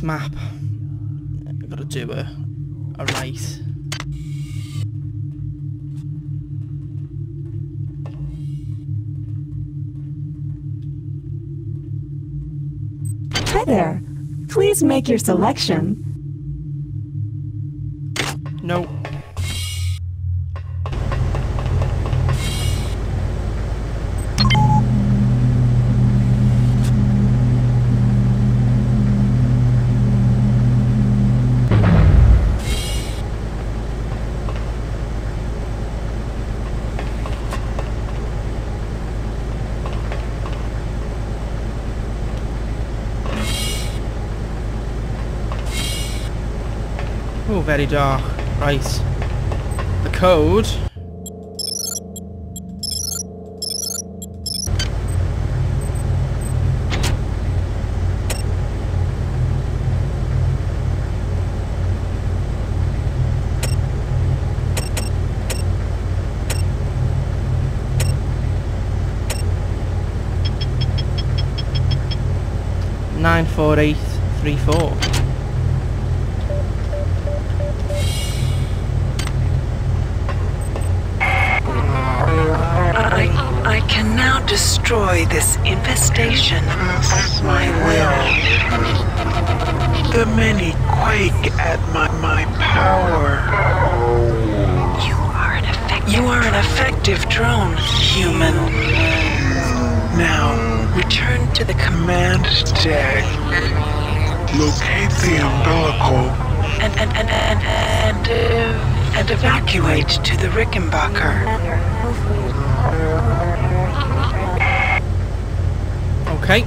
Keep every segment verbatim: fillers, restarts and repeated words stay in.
this map, I've got to do a, a race. Hi there. Please make your selection. No. Oh, very dark. Right. The code. Nine four eight three four. Destroy this infestation at my will. The many quake at my, my power. You are an effective You are an effective drone, human. Now, return to the command deck. Locate the umbilical. And, and, and, and, and, uh, and evacuate to the Rickenbacker. Okay,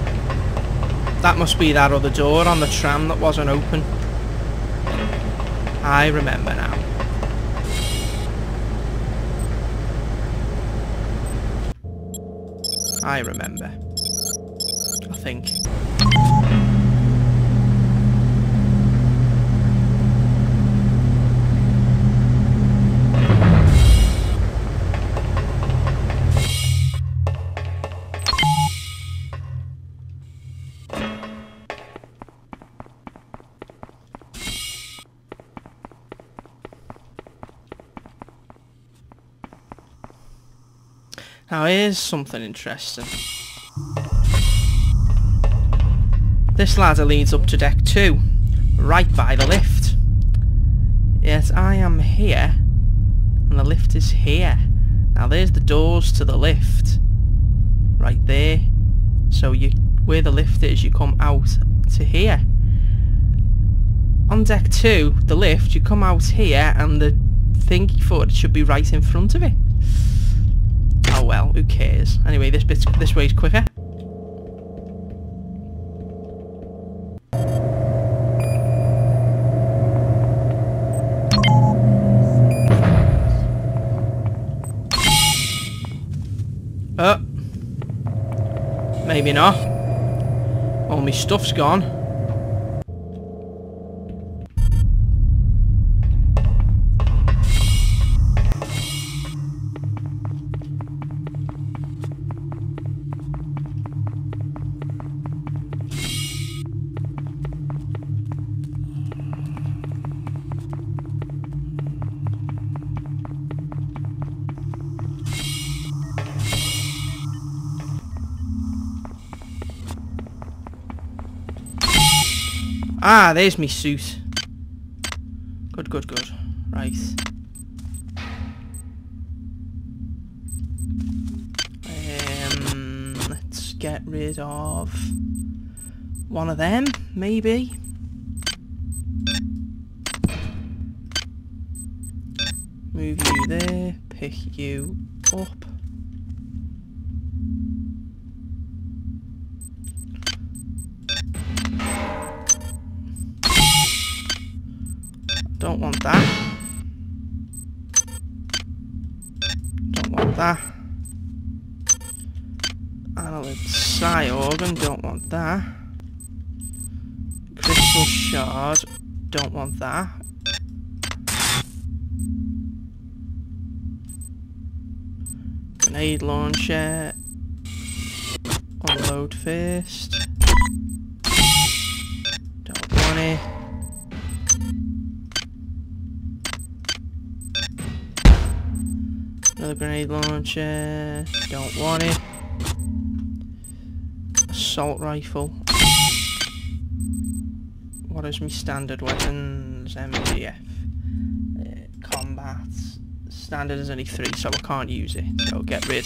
that must be that other door on the tram that wasn't open. I remember now. I remember. I think. Now here's something interesting. This ladder leads up to deck two, right by the lift. Yet I am here, and the lift is here. Now there's the doors to the lift, right there. So you, where the lift is, you come out to here. On deck two, the lift, you come out here, and the thing for it should be right in front of it. Oh well, who cares? Anyway, this bit's, this way's quicker. Oh, maybe not. All my stuff's gone. Ah, there's me suit. Good, good, good. Right. Um, let's get rid of one of them, maybe. Move you there, pick you up. Don't want that. Don't want that. Annelid Psy Organ, don't want that. Crystal Shard, don't want that. Grenade launcher. Unload first. Don't want it. Eh. Another grenade launcher. Don't want it. Assault rifle. What is my standard weapons? M D F. Uh, combat. Standard is only three, so I can't use it. So get rid.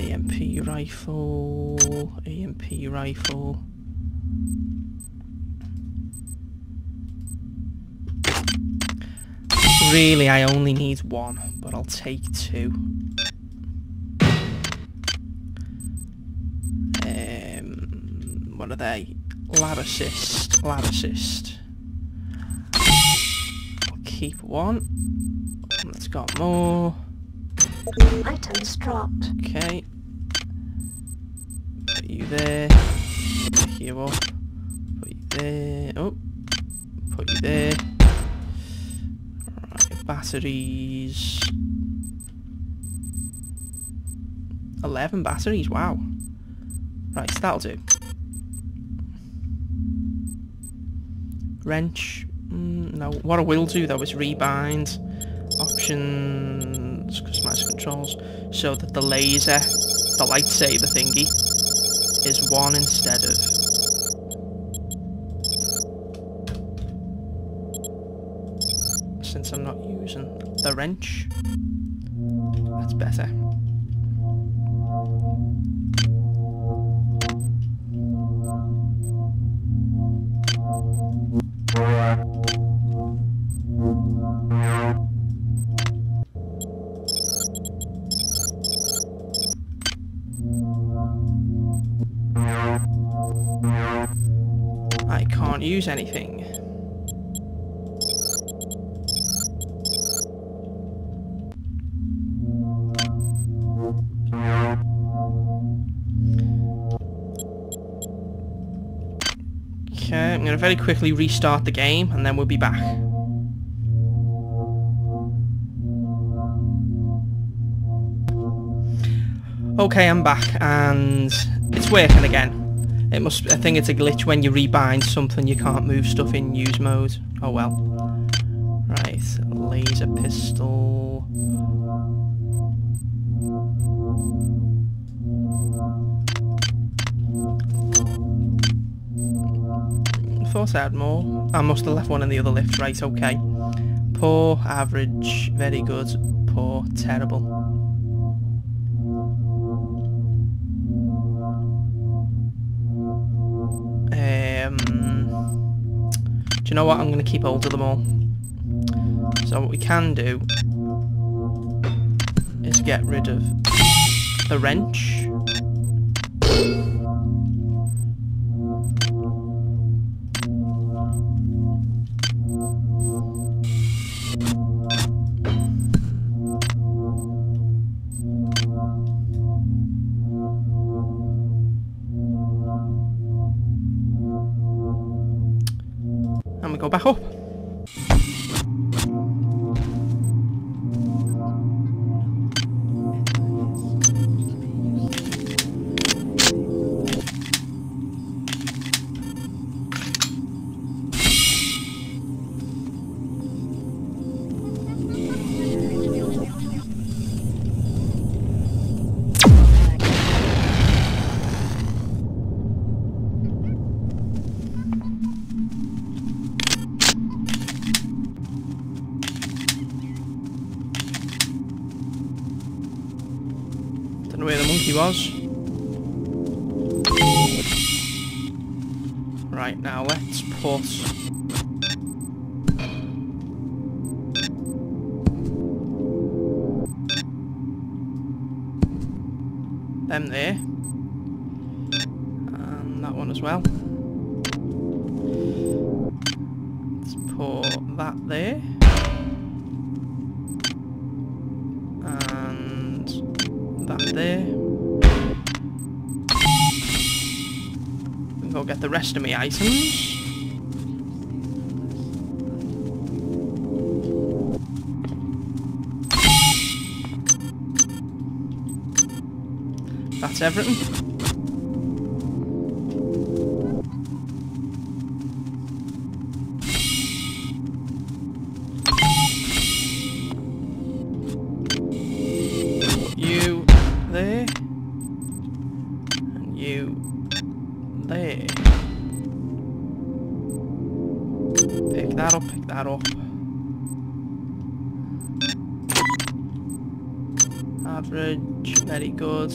A M P rifle. A M P rifle. Really, I only need one, but I'll take two. Um, what are they? Lab assist, lab assist. I'll keep one. That's got more. Items dropped. Okay. Put you there. Pick you up. Put you there. Oh. Put you there. Batteries. Eleven batteries, wow. Right, so that'll do. Wrench. Mm, no, what I will do though is rebind. Options, customize controls. So that the laser, the lightsaber thingy, is one instead of... Since I'm not using the wrench, that's better. I can't use anything. Okay, I'm going to very quickly restart the game and then we'll be back. Okay, I'm back and it's working again. It must, I think it's a glitch when you rebind something, you can't move stuff in use mode. Oh well. Right, laser pistol. Thought I had more. I must have left one in the other lift. Right, okay. Poor, average, very good, poor, terrible. Um, do you know what? I'm going to keep hold of them all. So what we can do is get rid of the wrench. Go back up. Where the monkey was. Right, now let's put them there and that one as well. Let's put that there. There. Go get the rest of my items. That's everything. Pick that up, pick that up. Average, very good.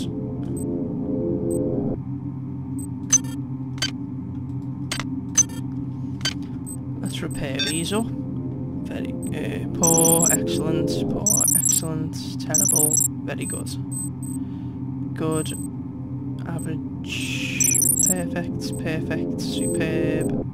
Let's repair these up. Very uh, poor, excellent, poor, excellent, terrible, very good. Good, average, perfect, perfect, superb.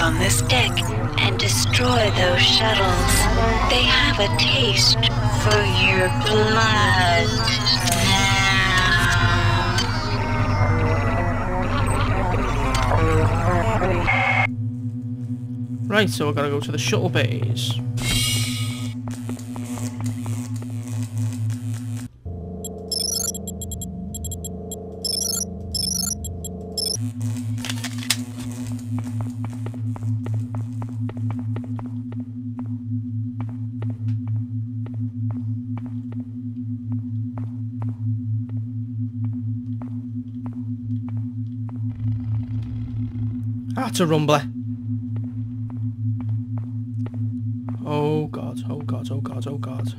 On this deck and destroy those shuttles. They have a taste for your blood. Right, so we're gonna go to the shuttle bays. That's a rumbler. Oh god, oh god, oh god, oh god.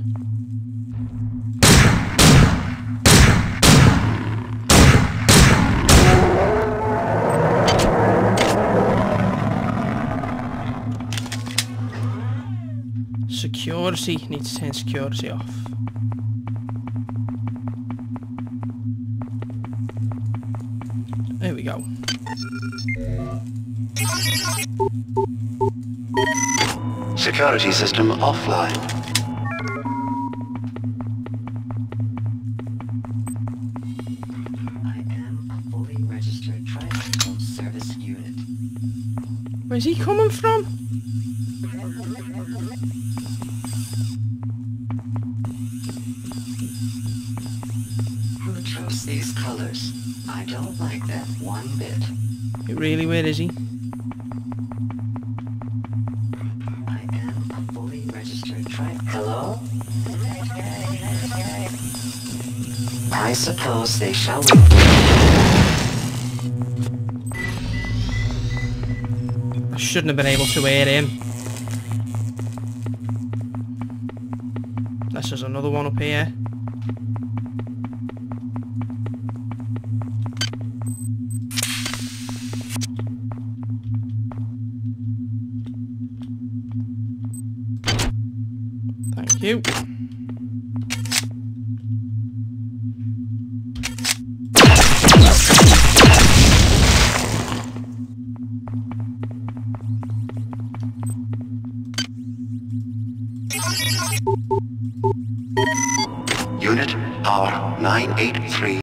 Security, need to turn security off. There we go. Security system offline. I am a fully registered tricycle service unit. Where's he coming from? Who chose these colors? I don't like that one bit. Really, where is he? I suppose they shall wait. I shouldn't have been able to aid him. This is another one up here. Thank you. Unit R nine eight three